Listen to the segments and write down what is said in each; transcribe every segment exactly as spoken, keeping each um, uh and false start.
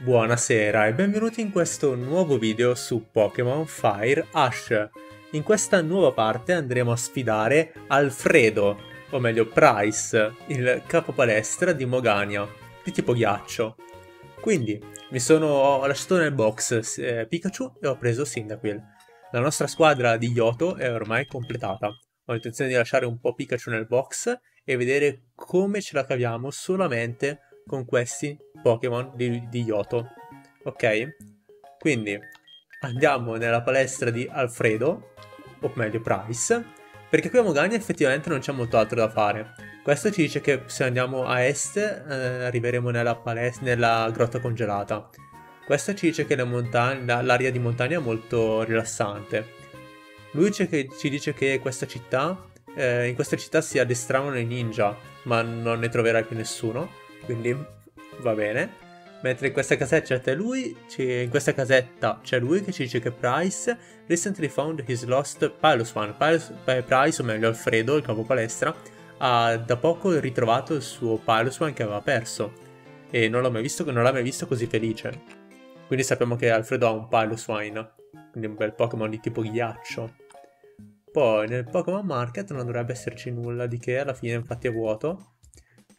Buonasera e benvenuti in questo nuovo video su Pokémon Fire Ash. In questa nuova parte andremo a sfidare Alfredo, o meglio Pryce, il capopalestra di Mogania, di tipo ghiaccio. Quindi mi sono ho lasciato nel box eh, Pikachu e ho preso Cyndaquil. La nostra squadra di Johto è ormai completata. Ho intenzione di lasciare un po' Pikachu nel box e vedere come ce la caviamo solamente con questi Pokémon di, di Johto. Ok? Quindi andiamo nella palestra di Alfredo, o meglio Pryce, perché qui a Mogania effettivamente non c'è molto altro da fare. Questo ci dice che se andiamo a est eh, arriveremo nella, nella grotta congelata. Questo ci dice che l'area la di montagna è molto rilassante. Lui che, ci dice che questa città, eh, in questa città si addestravano i ninja, ma non ne troverai più nessuno, quindi va bene. Mentre in questa casetta c'è lui, in questa casetta c'è lui che ci dice che Pryce recently found his lost Piloswine. Pryce, o meglio Alfredo, il capopalestra, ha da poco ritrovato il suo Piloswine che aveva perso e non l'ha mai, mai visto così felice. Quindi sappiamo che Alfredo ha un Piloswine, quindi un bel Pokémon di tipo ghiaccio. Poi nel Pokémon Market non dovrebbe esserci nulla di che, alla fine infatti è vuoto.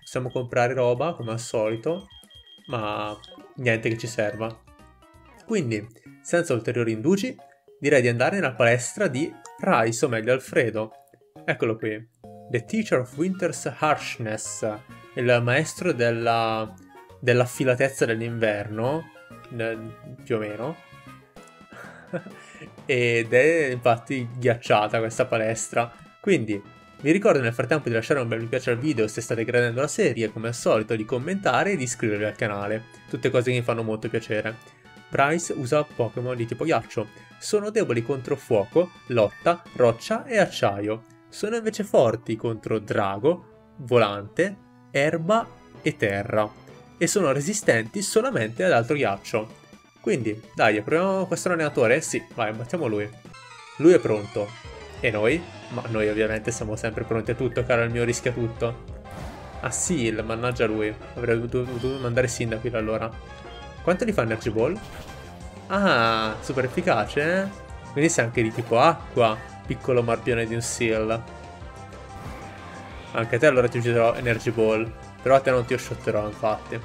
Possiamo comprare roba come al solito, ma niente che ci serva. Quindi, senza ulteriori indugi, direi di andare nella palestra di Pryce, o meglio Alfredo. Eccolo qui, The Teacher of Winter's Harshness, il maestro della, della filatezza dell'inverno, più o meno. Ed è infatti ghiacciata questa palestra. Quindi vi ricordo nel frattempo di lasciare un bel mi piace al video se state gradendo la serie, come al solito di commentare e di iscrivervi al canale, tutte cose che mi fanno molto piacere. Pryce usa Pokémon di tipo ghiaccio, sono deboli contro fuoco, lotta, roccia e acciaio. Sono invece forti contro drago, volante, erba e terra, e sono resistenti solamente ad altro ghiaccio. Quindi, dai, proviamo questo allenatore? Sì, vai, battiamo lui. Lui è pronto. E noi? Ma noi ovviamente siamo sempre pronti a tutto, caro il mio rischia tutto. Ah sì, mannaggia lui. Avrei dovuto mandare Cyndaquil allora. Quanto gli fa Energy Ball? Ah, super efficace, eh? Quindi sei anche di tipo acqua, piccolo marpione di un Seal. Anche a te allora ti userò Energy Ball. Però a te non ti shotterò, infatti.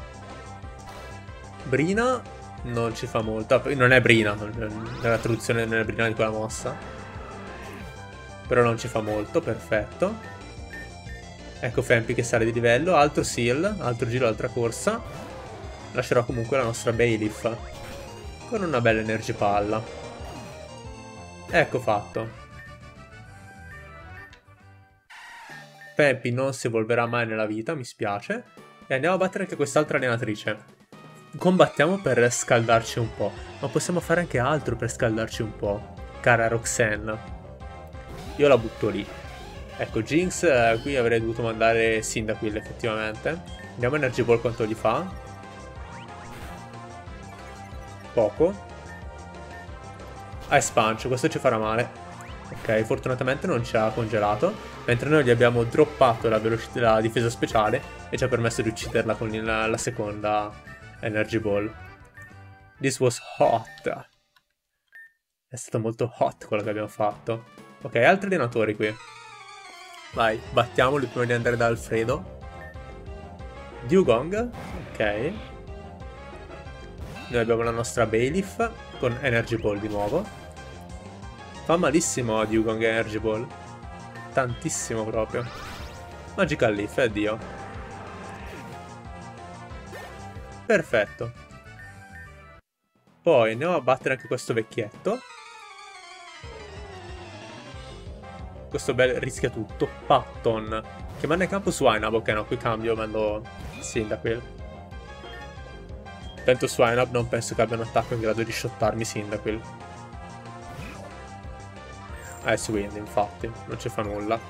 Brina non ci fa molto. Non è Brina, nella traduzione non è Brina di quella mossa. Però non ci fa molto, perfetto. Ecco Fempy che sale di livello. Altro Seal, altro giro, altra corsa. Lascerò comunque la nostra Bayleef con una bella Energy Palla. Ecco fatto. Fempy non si evolverà mai nella vita, mi spiace. E andiamo a battere anche quest'altra allenatrice. Combattiamo per scaldarci un po', ma possiamo fare anche altro per scaldarci un po', cara Roxanne. Io la butto lì. Ecco, Jinx, eh, qui avrei dovuto mandare Cyndaquil effettivamente. Andiamo a Energy Ball quanto gli fa. Poco. Ice Punch, questo ci farà male. Ok, fortunatamente non ci ha congelato, mentre noi gli abbiamo droppato la, la difesa speciale e ci ha permesso di ucciderla con la, la seconda Energy Ball. This was hot. È stato molto hot quello che abbiamo fatto. Ok, altri allenatori qui. Vai, battiamoli prima di andare da Alfredo. Dugong, ok. Noi abbiamo la nostra Bayleef con Energy Ball di nuovo. Fa malissimo a Dugong Energy Ball. Tantissimo proprio. Magical Leaf, addio. Perfetto. Poi andiamo a battere anche questo vecchietto. Questo bel rischia tutto. Patton. Che manda in campo Swinub. Ok, no, qui cambio, mando Cyndaquil. Tanto Swinub non penso che abbia un attacco in grado di shottarmi Cyndaquil. Ice Wind, infatti, non ci fa nulla.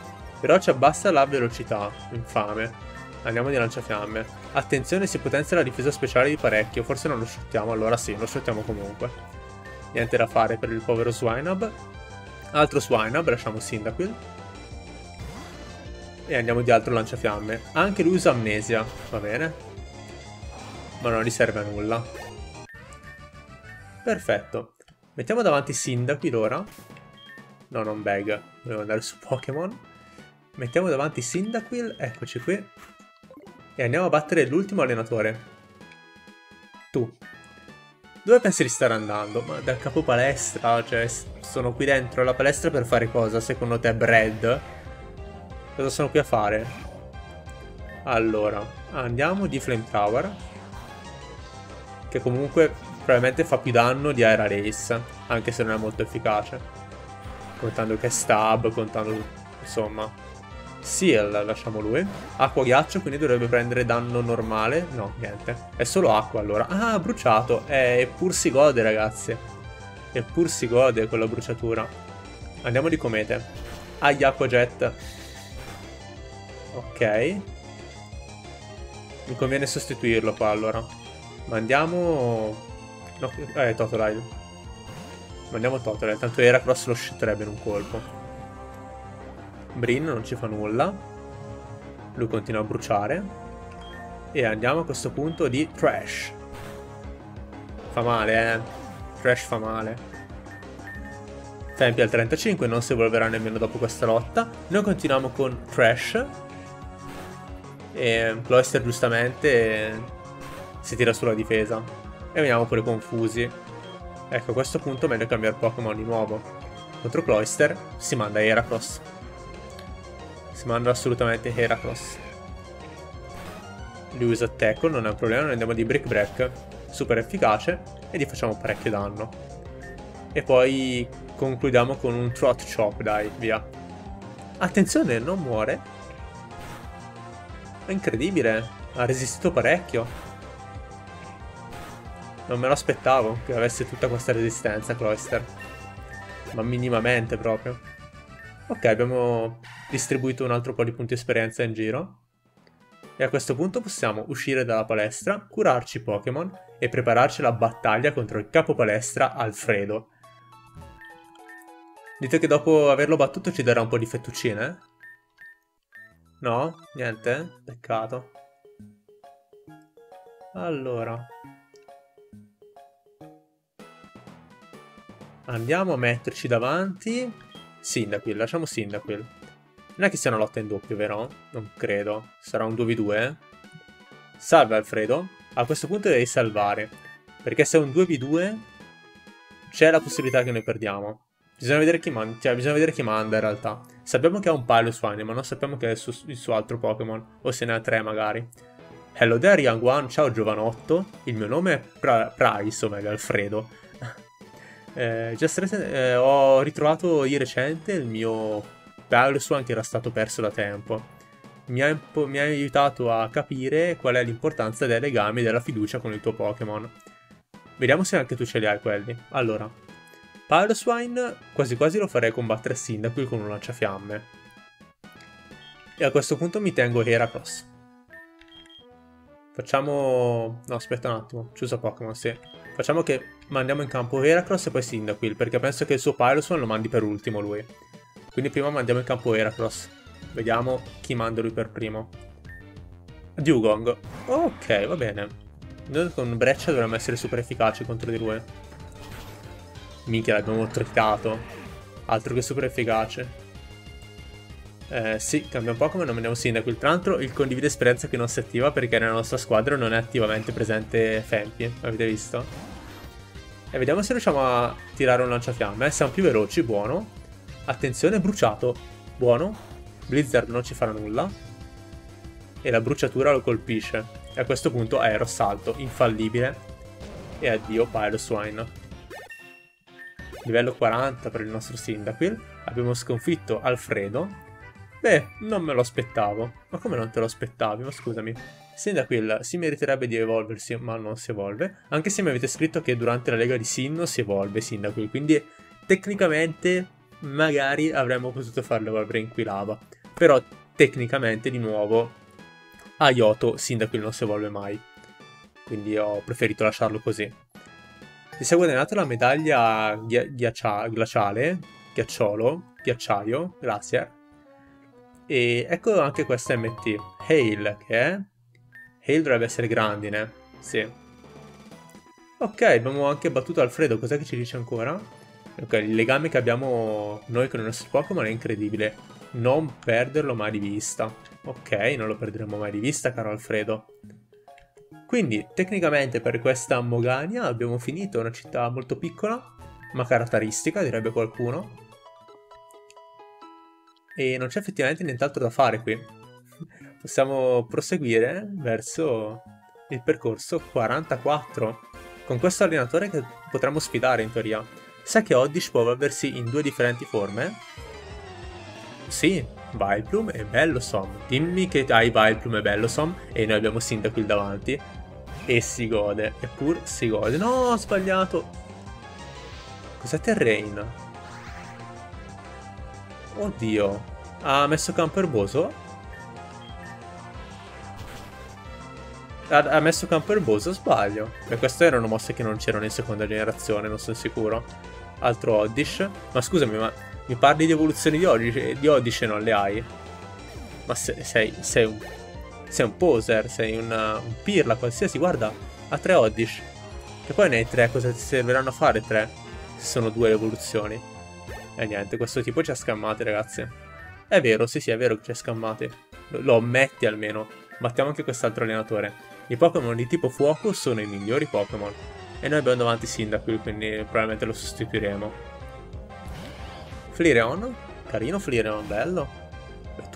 Però ci abbassa la velocità, infame. Andiamo di Lanciafiamme. Attenzione, si potenzia la difesa speciale di parecchio. Forse non lo shottiamo, allora sì, lo shottiamo comunque. Niente da fare per il povero Swinub. Altro Swinub, lasciamo Cyndaquil. E andiamo di altro Lanciafiamme. Anche lui usa Amnesia, va bene. Ma non gli serve a nulla. Perfetto. Mettiamo davanti Cyndaquil ora. No, non bag. Volevo andare su Pokémon. Mettiamo davanti Cyndaquil. Eccoci qui. E andiamo a battere l'ultimo allenatore. Tu. Dove pensi di stare andando? Ma dal capo palestra? Cioè, sono qui dentro la palestra per fare cosa? Secondo te, Brad? Cosa sono qui a fare? Allora, andiamo di Flamethrower. Che comunque probabilmente fa più danno di Aera Race, anche se non è molto efficace. Contando che è Stab, contando... insomma. Seal, lasciamo lui. Acqua ghiaccio, quindi dovrebbe prendere danno normale. No, niente. È solo acqua allora. Ah, bruciato. Eh, eppur si gode, ragazzi. Eppur si gode con la bruciatura. Andiamo di Comete. Agli acqua jet. Ok. Mi conviene sostituirlo qua allora. Mandiamo... no, eh, Totodile. Mandiamo Totodile, tanto Heracross lo shitterebbe in un colpo. Brin non ci fa nulla. Lui continua a bruciare. E andiamo a questo punto di Thrash. Fa male, eh. Thrash fa male. Fempy al trentacinque, non si evolverà nemmeno dopo questa lotta. Noi continuiamo con Thrash. E Cloyster giustamente... si tira sulla difesa. E veniamo pure confusi. Ecco, a questo punto è meglio cambiare Pokémon di nuovo. Contro Cloyster si manda Heracross. Si manda assolutamente Heracross. Lui usa Tackle, non è un problema. Noi andiamo di Brick Break. Super efficace. E gli facciamo parecchio danno. E poi concludiamo con un Throat Chop, dai, via. Attenzione, non muore. È incredibile. Ha resistito parecchio. Non me lo aspettavo che avesse tutta questa resistenza, Cloyster. Ma minimamente proprio. Ok, abbiamo distribuito un altro po' di punti esperienza in giro. E a questo punto possiamo uscire dalla palestra, curarci Pokémon e prepararci alla battaglia contro il capo palestra Alfredo. Dite che dopo averlo battuto ci darà un po' di fettuccine, eh? No? Niente? Peccato. Allora... andiamo a metterci davanti Cyndaquil, lasciamo Cyndaquil. Non è che sia una lotta in doppio, vero? Non credo, sarà un due vu due, eh? Salve Alfredo. A questo punto devi salvare, perché se è un due vu due c'è la possibilità che noi perdiamo. Bisogna vedere chi manda, cioè, bisogna vedere chi manda in realtà. Sappiamo che ha un Piloswine, ma non sappiamo che è il suo, il suo altro Pokémon. O se ne ha tre magari. Hello there young one, ciao giovanotto. Il mio nome è Pr Pryce, o meglio Alfredo. Eh, just eh, ho ritrovato di recente il mio Bellossom che era stato perso da tempo. Mi ha, mi ha aiutato a capire qual è l'importanza dei legami e della fiducia con il tuo Pokémon. Vediamo se anche tu ce li hai quelli. Allora, Piloswine quasi quasi lo farei combattere Cyndaquil con un lanciafiamme. E a questo punto mi tengo Heracross. Facciamo... no, aspetta un attimo, ci usa Pokémon, sì. Facciamo che... mandiamo in campo Heracross e poi Cyndaquil, perché penso che il suo Piloswine lo mandi per ultimo lui. Quindi prima mandiamo in campo Heracross. Vediamo chi manda lui per primo. Dugong. Ok, va bene. Noi con Breccia dovremmo essere super efficaci contro di lui. Minchia, l'abbiamo tritato. Altro che super efficace. Eh, sì, cambiamo Pokémon, non mandiamo Cyndaquil. Tra l'altro il condivide esperienza che non si attiva perché nella nostra squadra non è attivamente presente Fempy. Avete visto? E vediamo se riusciamo a tirare un lanciafiamme. Siamo più veloci, buono. Attenzione, bruciato. Buono. Blizzard non ci farà nulla. E la bruciatura lo colpisce. E a questo punto aerosalto, infallibile. E addio Piloswine. Livello quaranta per il nostro Cyndaquil. Abbiamo sconfitto Alfredo. Beh, non me lo aspettavo. Ma come non te lo aspettavi? Ma scusami. Cyndaquil si meriterebbe di evolversi, ma non si evolve. Anche se mi avete scritto che durante la Lega di Sinnoh si evolve Cyndaquil, quindi tecnicamente magari avremmo potuto farlo evolvere in Quilava. Però tecnicamente di nuovo a Johto Cyndaquil non si evolve mai. Quindi ho preferito lasciarlo così. Si è guadagnata la medaglia ghiaccia glaciale, ghiacciolo, ghiacciaio, grazie. E ecco anche questa M T, Hail, che è... Hail dovrebbe essere grandine, sì. Ok, abbiamo anche battuto Alfredo, cos'è che ci dice ancora? Ok, il legame che abbiamo noi con il nostro Pokémon è incredibile. Non perderlo mai di vista. Ok, non lo perderemo mai di vista, caro Alfredo. Quindi, tecnicamente per questa Mogania abbiamo finito, una città molto piccola, ma caratteristica, direbbe qualcuno. E non c'è effettivamente nient'altro da fare qui. Possiamo proseguire verso il percorso quarantaquattro. Con questo allenatore che potremmo sfidare in teoria. Sai che Oddish può evolversi in due differenti forme? Sì, Vileplume e Bellossom. Dimmi che hai Vileplume e Bellossom e noi abbiamo Cyndaquil davanti. E si gode, eppur si gode. No, ho sbagliato! Cos'è Terrain? Oddio, ha messo campo erboso? Ha messo campo erboso, sbaglio. E queste erano mosse che non c'erano in seconda generazione, non sono sicuro. Altro Oddish. Ma scusami, ma mi parli di evoluzioni di Oddish, di Oddish e non le hai? Ma se, sei, sei, un, sei un poser, sei una, un pirla qualsiasi. Guarda, ha tre Oddish. Che poi ne hai tre, cosa ti serviranno a fare tre? Se sono due le evoluzioni. E niente, questo tipo ci ha scammati, ragazzi. È vero, sì sì, è vero che ci ha scammati. Lo, lo ammetti almeno. Battiamo anche quest'altro allenatore. I Pokémon di tipo fuoco sono i migliori Pokémon. E noi abbiamo davanti Cyndaquil, quindi probabilmente lo sostituiremo. Flareon? Carino Flareon, bello.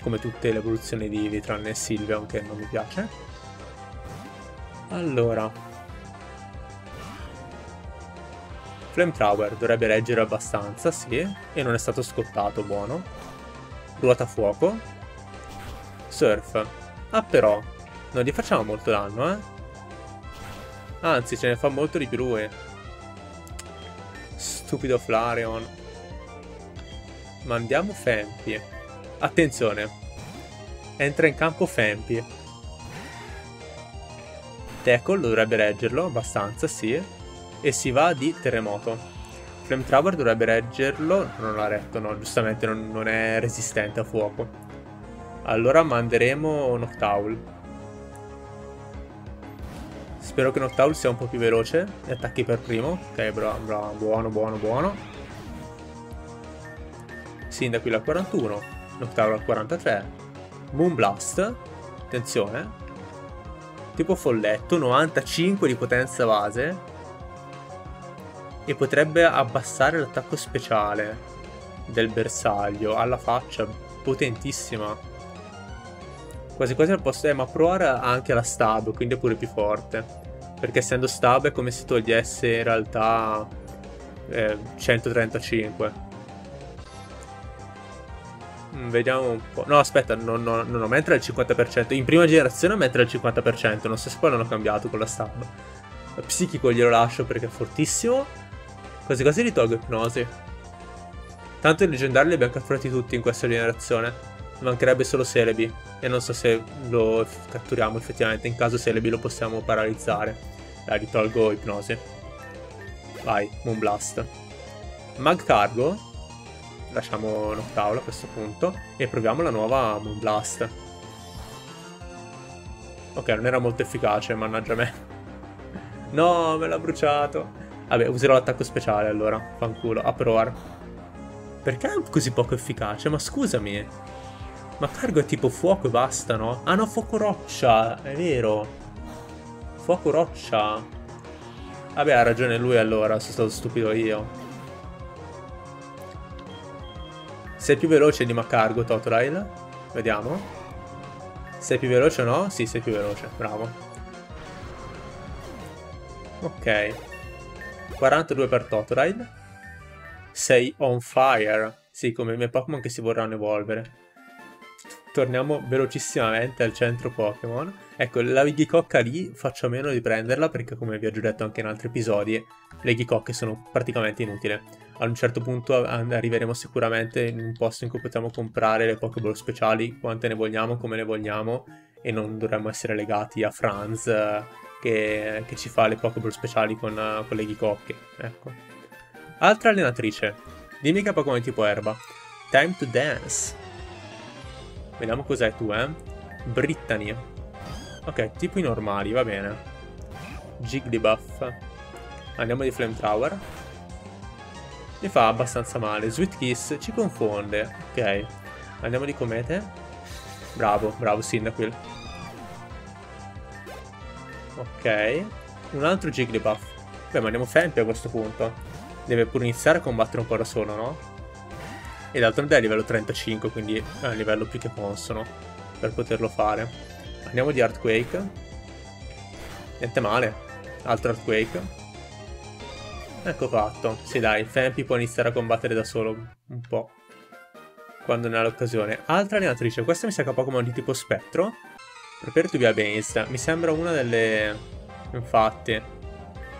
Come tutte le evoluzioni di Eevee, tranne Silveon che non mi piace. Allora, Flamethrower dovrebbe reggere abbastanza, sì. E non è stato scottato, buono. Ruota fuoco. Surf. Ah però, non gli facciamo molto danno, eh? Anzi, ce ne fa molto di più lui. Stupido Flareon. Mandiamo Fempy. Attenzione. Entra in campo Fempy. Tackle dovrebbe reggerlo abbastanza, sì. E si va di terremoto. Flamethrower dovrebbe reggerlo. Non l'ha retto, no, giustamente non, non è resistente a fuoco. Allora manderemo Noctowl. Spero che Noctowl sia un po' più veloce e attacchi per primo. Ok, bravo, bravo, buono, buono, buono. Cyndaquil a quarantuno, Noctowl a quarantatré. Moonblast, attenzione. Tipo folletto, novantacinque di potenza base. E potrebbe abbassare l'attacco speciale del bersaglio alla faccia, potentissima. Quasi quasi al posto di Macro ha anche la Stab, quindi è pure più forte. Perché essendo Stab è come se togliesse in realtà eh, centotrentacinque. Mm, vediamo un po'. No, aspetta, non, non, non aumenta il cinquanta per cento. In prima generazione aumenta il cinquanta per cento. Non so se poi l'hanno cambiato con la Stab. Psichico glielo lascio perché è fortissimo. Quasi quasi gli tolgo Ipnosi. Tanto i leggendari li abbiamo catturati tutti in questa generazione. Mancherebbe solo Celebi. E non so se lo catturiamo effettivamente. In caso Celebi lo possiamo paralizzare. Dai, ritolgo Ipnosi. Vai, Moonblast. Magcargo. Lasciamo Noctowl a questo punto. E proviamo la nuova Moonblast. Ok, non era molto efficace, mannaggia me. No, me l'ha bruciato. Vabbè, userò l'attacco speciale allora. Fanculo, Uproar. Perché è così poco efficace? Ma scusami. Ma Cargo è tipo fuoco e basta, no? Ah no, fuoco roccia, è vero. Fuoco roccia. Vabbè, ha ragione lui allora, sono stato stupido io. Sei più veloce di Magcargo, Totodile? Vediamo. Sei più veloce o no? Sì, sei più veloce, bravo. Ok. quarantadue per Totodile. Sei on fire. Sì, come i miei Pokémon che si vorranno evolvere. Torniamo velocissimamente al centro Pokémon. Ecco, la Ghicocca lì faccio a meno di prenderla perché, come vi ho già detto anche in altri episodi, le Ghicocche sono praticamente inutili. Ad un certo punto arriveremo sicuramente in un posto in cui possiamo comprare le Pokéball speciali quante ne vogliamo, come ne vogliamo, e non dovremmo essere legati a Franz che, che ci fa le Pokéball speciali con, con le Ghicocche. Ecco. Altra allenatrice. Dimmi che Pokémon tipo erba. Time to dance. Vediamo cos'hai tu, eh. Brittany. Ok, tipo i normali, va bene. Jigglypuff. Andiamo di Flamethrower. Mi fa abbastanza male. Sweet Kiss ci confonde. Ok. Andiamo di Comete. Bravo, bravo Cyndaquil. Ok. Un altro Jigglypuff. Beh, ma andiamo Fempy a questo punto. Deve pure iniziare a combattere un po' da solo, no? E d'altronde è a livello trentacinque, quindi è un livello più che consono per poterlo fare. Andiamo di Earthquake. Niente male. Altro Earthquake. Ecco fatto. Sì dai, Fempy può iniziare a combattere da solo un po', quando ne ha l'occasione. Altra allenatrice. Questa mi sa che è Pokémon di tipo spettro. Prepare to be against. Mi sembra una delle... Infatti.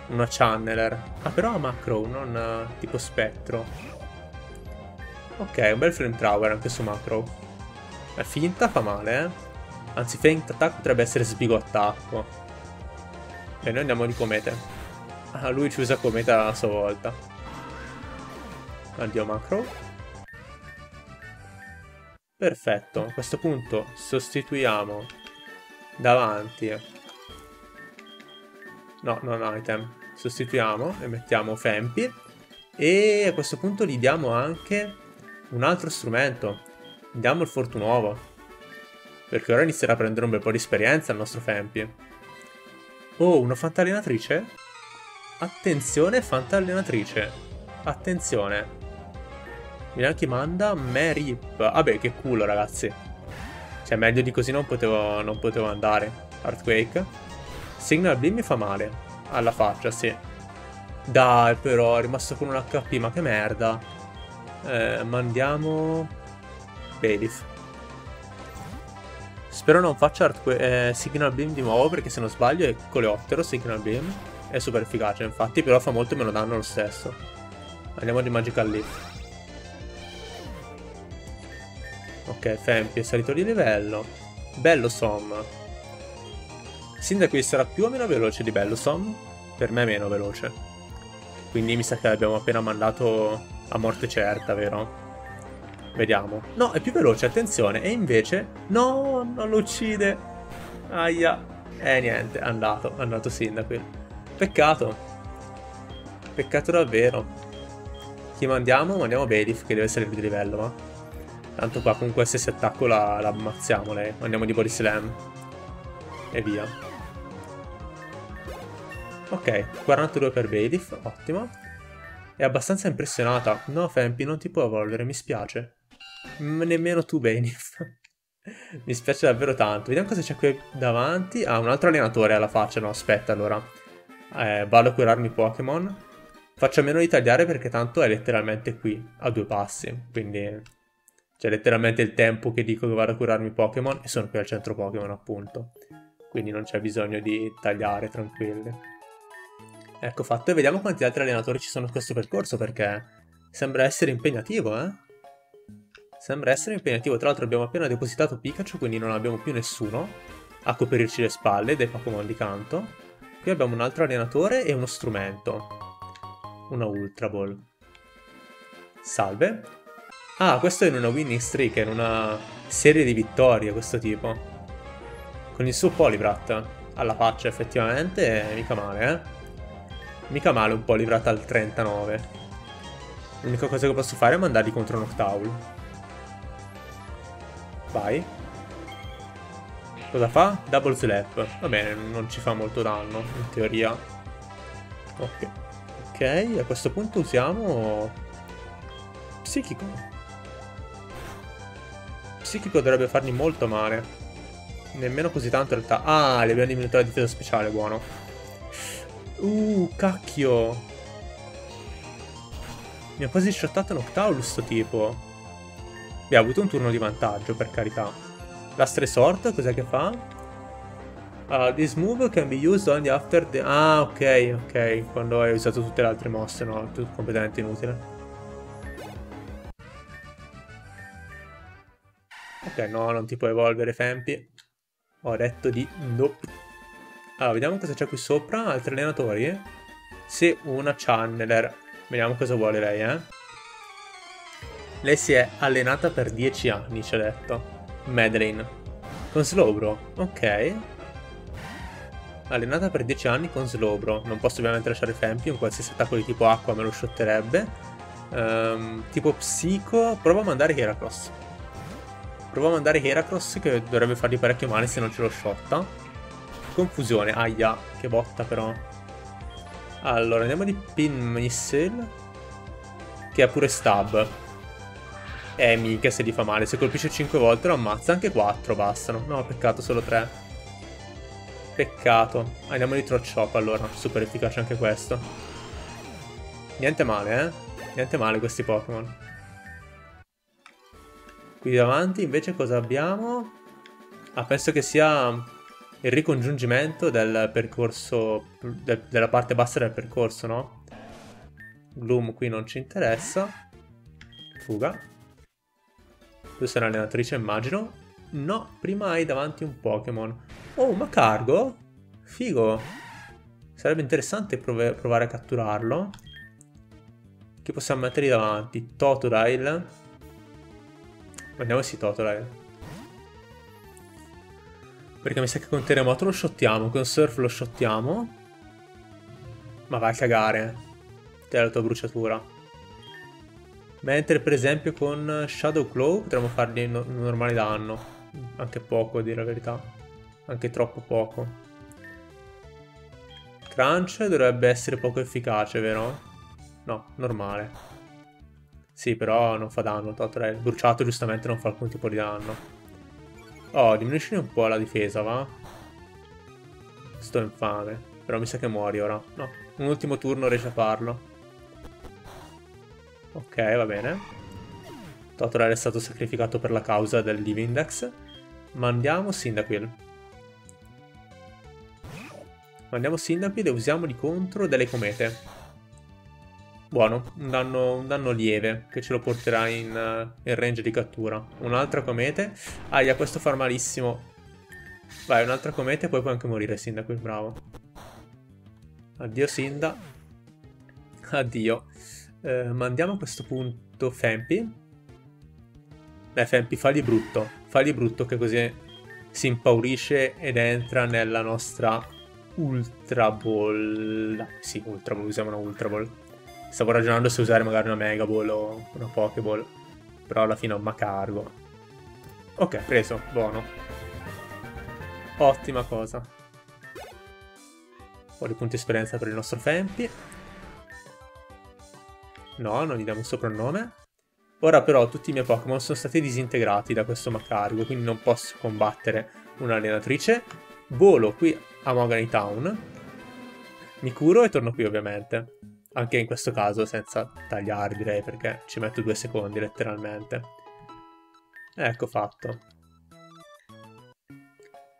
Una channeler. Ah, però ha Macro, non uh, tipo spettro. Ok, un bel Flamethrower anche su Macro. La finta fa male, eh. Anzi, Feint Attack potrebbe essere sbigo attacco. E noi andiamo di Comete. Ah, lui ci usa Cometa a sua volta. Addio Macro. Perfetto. A questo punto sostituiamo davanti. No, non item. Sostituiamo e mettiamo Fempy. E a questo punto gli diamo anche un altro strumento. Gli diamo il Fortunuovo. Perché ora inizierà a prendere un bel po' di esperienza il nostro Fempy. Oh, una fantallenatrice? Attenzione, fantallenatrice. Attenzione. Mi anche manda Merip. Vabbè, che culo, ragazzi. Cioè, meglio di così non potevo, non potevo andare. Earthquake. Signal Beam mi fa male. Alla faccia, sì. Dai, però, è rimasto con un acca pi. Ma che merda. Eh, mandiamo... Bayleef. Spero non faccia eh, Signal Beam di nuovo, perché se non sbaglio è coleottero Signal Beam. È super efficace, infatti, però fa molto meno danno lo stesso. Andiamo di Magical Leaf. Ok, Fempy è salito di livello. Bellossom. Cyndaquil sarà più o meno veloce di Bellossom? Per me meno veloce. Quindi mi sa che l'abbiamo appena mandato a morte certa, vero? Vediamo. No, è più veloce, attenzione. E invece... No, non lo uccide. Aia. Eh, niente, è andato, è andato Cyndaquil. Peccato. Peccato davvero. Chi mandiamo? Mandiamo Bayleef, che deve salire di livello, ma... Tanto qua con qualsiasi attacco la, la ammazziamo lei. Andiamo di Body Slam. E via. Ok, quarantadue per Bayleef, ottimo. È abbastanza impressionata. No, Fempy, non ti può evolvere, mi spiace. M nemmeno tu, Bayleef. Mi spiace davvero tanto. Vediamo cosa c'è qui davanti. Ah, un altro allenatore alla faccia. No, aspetta, allora. Eh, vado a curarmi i Pokémon. Faccio a meno di tagliare perché tanto è letteralmente qui, a due passi. Quindi c'è letteralmente il tempo che dico che vado a curarmi i Pokémon. E sono qui al centro Pokémon, appunto. Quindi non c'è bisogno di tagliare, tranquilli. Ecco fatto. E vediamo quanti altri allenatori ci sono in questo percorso, perché sembra essere impegnativo, eh. Sembra essere impegnativo. Tra l'altro abbiamo appena depositato Pikachu, quindi non abbiamo più nessuno a coprirci le spalle dei Pokémon di canto. Qui abbiamo un altro allenatore e uno strumento. Una Ultra Ball. Salve. Ah, questo è in una winning streak, è in una serie di vittorie questo tipo. Con il suo Polivrat. Alla faccia effettivamente, eh, mica male, eh. Mica male un Polivrat al trentanove. L'unica cosa che posso fare è mandarli contro Noctowl. Vai. Cosa fa? Double Slap. Va bene, non ci fa molto danno, in teoria. Ok. Ok, a questo punto usiamo... Psichico. Psichico dovrebbe fargli molto male. Nemmeno così tanto in realtà. Ah, le abbiamo diminuito la difesa speciale, buono. Uh, cacchio. Mi ha quasi shottato Noctowl sto tipo. Beh, ha avuto un turno di vantaggio, per carità. La Stress Sword, cos'è che fa? Uh, this move can be used only after the... Ah, ok, ok. Quando hai usato tutte le altre mosse, no? Tutto completamente inutile. Ok, no, non ti puoi evolvere, Fempy. Ho detto di no. Allora, vediamo cosa c'è qui sopra. Altri allenatori? Sì, una Channeler. Vediamo cosa vuole lei, eh. Lei si è allenata per dieci anni, ci ha detto. Madeline. Con Slowbro. Ok. allenata per dieci anni con Slowbro. Non posso ovviamente lasciare Fempy, un qualsiasi attacco di tipo acqua me lo shotterebbe. Ehm, tipo psico, provo a mandare Heracross. Provo a mandare Heracross che dovrebbe fargli parecchio male se non ce lo shotta. Confusione, aia, che botta però. Allora, andiamo di Pin Missile, che è pure Stab. Eh, mica se gli fa male, se colpisce cinque volte lo ammazza, anche quattro bastano. No, peccato, solo tre. Peccato. Andiamo di Throat Chop allora, super efficace anche questo. Niente male, eh? Niente male questi Pokémon. Qui davanti invece cosa abbiamo? Ah, penso che sia il ricongiungimento del percorso, de della parte bassa del percorso, no? Gloom qui non ci interessa. Fuga. Tu sei un'allenatrice, immagino. No, prima hai davanti un Pokémon. Oh, Magcargo? Figo. Sarebbe interessante prov provare a catturarlo. Che possiamo mettere davanti? Totodile. Andiamo sì, Totodile. Perché mi sa che con Terremoto lo shottiamo, con Surf lo shottiamo. Ma vai a cagare. Te la tua bruciatura. Mentre per esempio con Shadow Claw potremmo fargli un no normale danno. Anche poco, a dire la verità. Anche troppo poco. Crunch dovrebbe essere poco efficace, vero? No, normale. Sì, però non fa danno. Totodile bruciato giustamente non fa alcun tipo di danno. Oh, diminuisci un po' la difesa, va? Sto infame. Però mi sa che muori ora. No, un ultimo turno riesce a farlo. Ok, va bene. Totodile è stato sacrificato per la causa del Livindex. Mandiamo Cyndaquil. Mandiamo Cyndaquil e usiamo di contro delle comete. Buono, un danno, un danno lieve che ce lo porterà in, in range di cattura. Un'altra comete. Aia, questo fa malissimo. Vai, un'altra comete e poi puoi anche morire Cyndaquil, bravo. Addio Cynda. Addio. Eh, mandiamo a questo punto Fempy. Dai Fempy, fagli brutto, fagli brutto che così si impaurisce ed entra nella nostra Ultra Ball. Sì, Ultra Ball, usiamo una Ultra Ball. Stavo ragionando se usare magari una Mega Ball o una Pokéball, però alla fine ho Magcargo. Ok, preso, buono. Ottima cosa. Un po' di punti esperienza per il nostro Fempy. No, non gli diamo un soprannome. Ora però tutti i miei Pokémon sono stati disintegrati da questo Magcargo, quindi non posso combattere un'allenatrice. Volo qui a Mogania Town, mi curo e torno qui ovviamente. Anche in questo caso senza tagliare direi, perché ci metto due secondi letteralmente. Ecco fatto.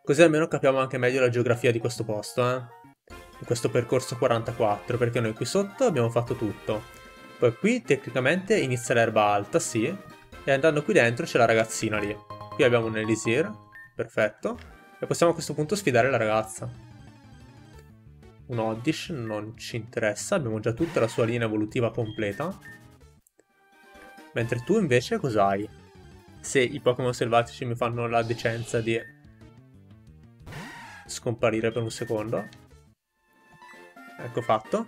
Così almeno capiamo anche meglio la geografia di questo posto, eh? Di questo percorso quarantaquattro, perché noi qui sotto abbiamo fatto tutto. Poi qui tecnicamente inizia l'erba alta, sì. E andando qui dentro c'è la ragazzina lì. Qui abbiamo un elisir, perfetto. E possiamo a questo punto sfidare la ragazza. Un Oddish non ci interessa, abbiamo già tutta la sua linea evolutiva completa. Mentre tu invece cos'hai? Se i Pokémon selvatici mi fanno la decenza di scomparire per un secondo. Ecco fatto.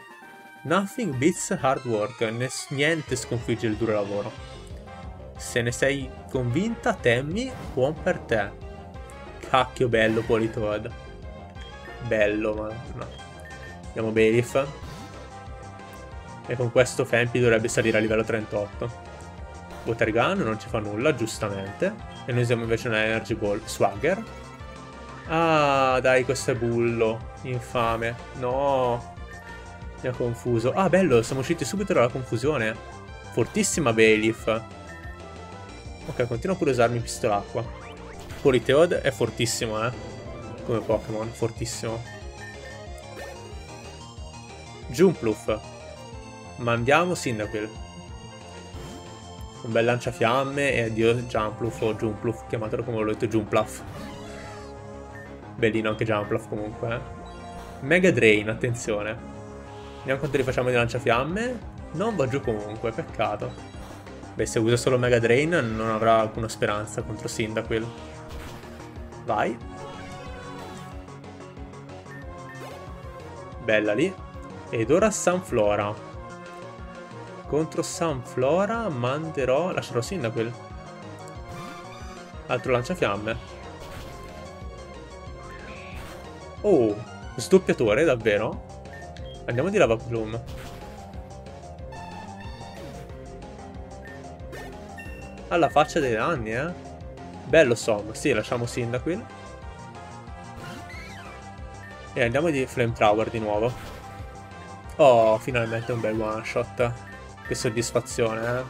Nothing beats hard work, Ness niente sconfigge il duro lavoro. Se ne sei convinta, Tammy, buon per te. Cacchio bello Politoed. Bello, ma no. Andiamo Bayleef. E con questo Fempy dovrebbe salire a livello trentotto. Water Gun non ci fa nulla, giustamente. E noi usiamo invece una Energy Ball. Swagger. Ah, dai, questo è bullo. Infame. No. Mi ha confuso. Ah, bello, siamo usciti subito dalla confusione. Fortissima Bayleef. Ok, continuo pure a usarmi pistolacqua. Politeod è fortissimo, eh. Come Pokémon, fortissimo. Jumpluff. Mandiamo Cyndaquil. Un bel lanciafiamme e addio Jumpluff o Jumpluff, chiamatelo come volete, Jumpluff. Bellino anche Jumpluff comunque, eh. Mega Drain, attenzione. Vediamo quanto li facciamo di lanciafiamme. Non va giù comunque, peccato. Beh, se usa solo Mega Drain non avrà alcuna speranza contro Cyndaquil. Vai. Bella lì. Ed ora Sunflora. Contro Sunflora manderò... lascerò Cyndaquil. Altro lanciafiamme. Oh, sdoppiatore davvero? Andiamo di Lavaplum. Alla faccia dei danni, eh. Bellossom. Sì, lasciamo Cyndaquil. E andiamo di Flamethrower di nuovo. Oh, finalmente un bel one shot. Che soddisfazione, eh.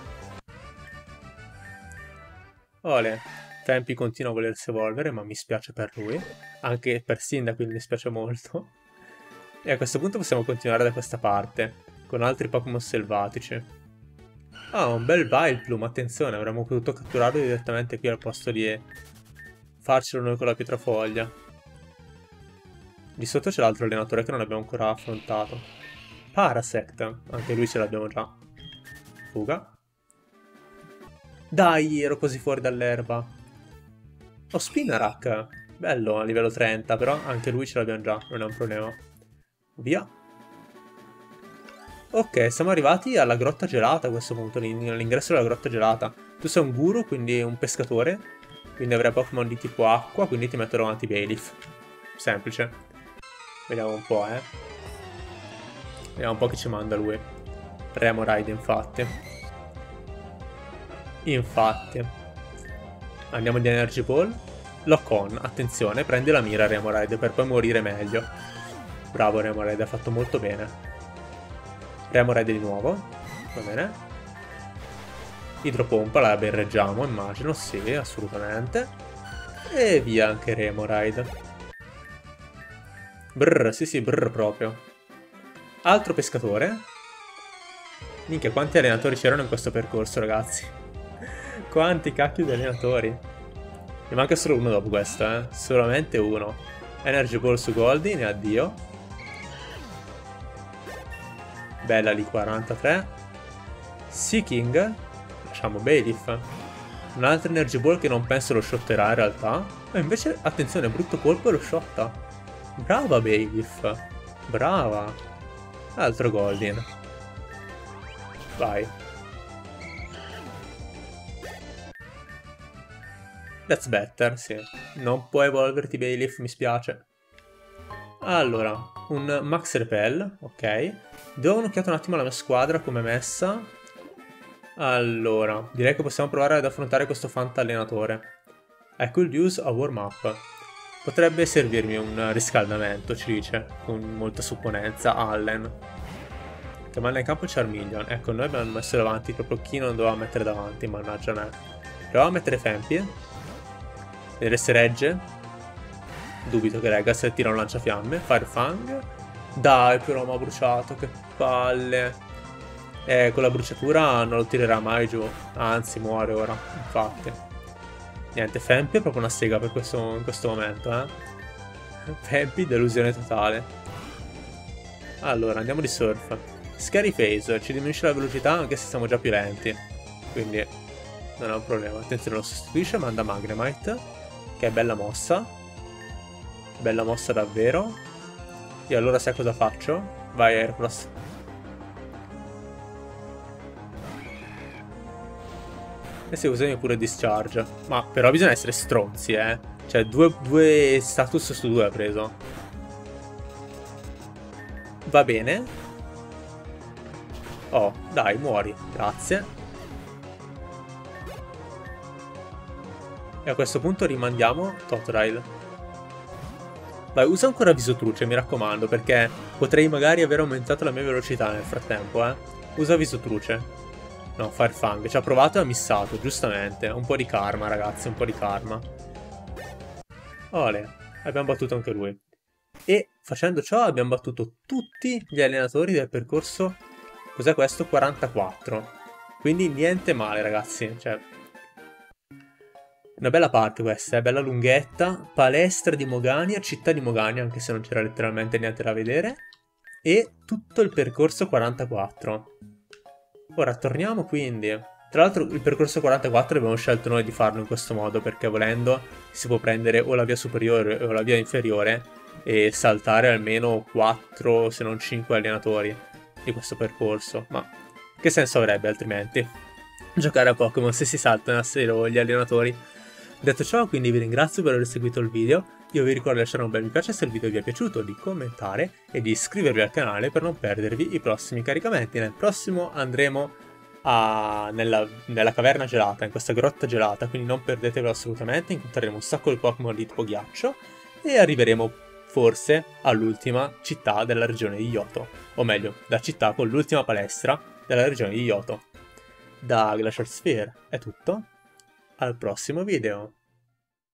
Ole. Fempy continua a volersi evolvere, ma mi spiace per lui. Anche per Cyndaquil mi spiace molto. E a questo punto possiamo continuare da questa parte, con altri Pokémon selvatici. Ah, un bel Vileplume, attenzione, avremmo potuto catturarlo direttamente qui al posto di farcelo noi con la pietrafoglia. Di sotto c'è l'altro allenatore che non abbiamo ancora affrontato. Parasect, anche lui ce l'abbiamo già. Fuga. Dai, ero così fuori dall'erba. Oh, Spinarak. Bello, a livello trenta, però anche lui ce l'abbiamo già, non è un problema. Via. Ok, siamo arrivati alla grotta gelata a questo punto, all'ingresso della grotta gelata. Tu sei un guru, quindi un pescatore, quindi avrai Pokémon di tipo acqua, quindi ti metterò avanti Bayleef. Semplice. Vediamo un po', eh. Vediamo un po' che ci manda lui. Remoraid, infatti. Infatti. Andiamo di Energy Ball. Lock on, attenzione, prende la mira Remoraid per poi morire meglio. Bravo Remoraid, ha fatto molto bene. Remoraid di nuovo. Va bene. Idropompa, la berreggiamo, immagino, sì, assolutamente. E via anche Remoraid. Brr, sì sì, brr proprio. Altro pescatore. Minchia, quanti allenatori c'erano in questo percorso, ragazzi. Quanti cacchio di allenatori. Ne manca solo uno dopo questo, eh. Solamente uno. Energy Ball su Goldin e addio. Bella lì, quarantatré. Seeking. Lasciamo Bayleef. Un'altra Energy Ball che non penso lo shotterà in realtà. E invece, attenzione, brutto colpo e lo shotta. Brava Bayleef, brava. Altro Goldin. Vai. That's better, sì. Non puoi evolverti Bayleef, mi spiace. Allora, un Max Repel, ok. Do un'occhiata un attimo alla mia squadra come è messa. Allora, direi che possiamo provare ad affrontare questo fanta allenatore. I could use a warm up. Potrebbe servirmi un riscaldamento, ci dice, con molta supponenza, Allen. Che manda in campo Charmeleon. Ecco, noi abbiamo messo davanti proprio chi non doveva mettere davanti, mannaggia me. Proviamo a mettere Fempy. Vedere se regge. Dubito che regga se tira un lanciafiamme. Firefang. Dai, però mi ha bruciato, che palle. Eh, con la bruciatura non lo tirerà mai giù. Anzi, muore ora, infatti. Niente, Fempy è proprio una sega per questo, in questo momento, eh. Fempy, delusione totale. Allora, andiamo di Surf. Scary Face, ci diminuisce la velocità anche se siamo già più lenti. Quindi, non è un problema. Attenzione, lo sostituisce, manda Magnemite. Che è bella mossa. Bella mossa davvero. E allora sai cosa faccio? Vai, Heracross. E se usiamo pure discharge. Ma però bisogna essere stronzi, eh. Cioè due, due status su due ha preso. Va bene. Oh, dai, muori. Grazie. E a questo punto rimandiamo Totodile. Vai, usa ancora Visotruce, mi raccomando, perché potrei magari aver aumentato la mia velocità nel frattempo, eh. Usa Visotruce. No, Firefang, ci ha provato e ha missato, giustamente. Un po' di karma, ragazzi, un po' di karma. Ole, abbiamo battuto anche lui. E facendo ciò abbiamo battuto tutti gli allenatori del percorso. Cos'è questo? quarantaquattro. Quindi niente male, ragazzi. Cioè, una bella parte questa, eh? Bella lunghetta. Palestra di Mogania, città di Mogania, anche se non c'era letteralmente niente da vedere. E tutto il percorso quarantaquattro. Ora torniamo quindi, tra l'altro il percorso quarantaquattro abbiamo scelto noi di farlo in questo modo perché volendo si può prendere o la via superiore o la via inferiore e saltare almeno quattro se non cinque allenatori di questo percorso, ma che senso avrebbe altrimenti giocare a Pokémon se si saltano gli allenatori? Detto ciò, quindi vi ringrazio per aver seguito il video. Io vi ricordo di lasciare un bel mi piace se il video vi è piaciuto, di commentare e di iscrivervi al canale per non perdervi i prossimi caricamenti. Nel prossimo andremo a... nella... nella caverna gelata, in questa grotta gelata, quindi non perdetevelo assolutamente, incontreremo un sacco di Pokémon di tipo ghiaccio e arriveremo forse all'ultima città della regione di Johto, o meglio, la città con l'ultima palestra della regione di Johto. Da Glacier Sphere è tutto, al prossimo video!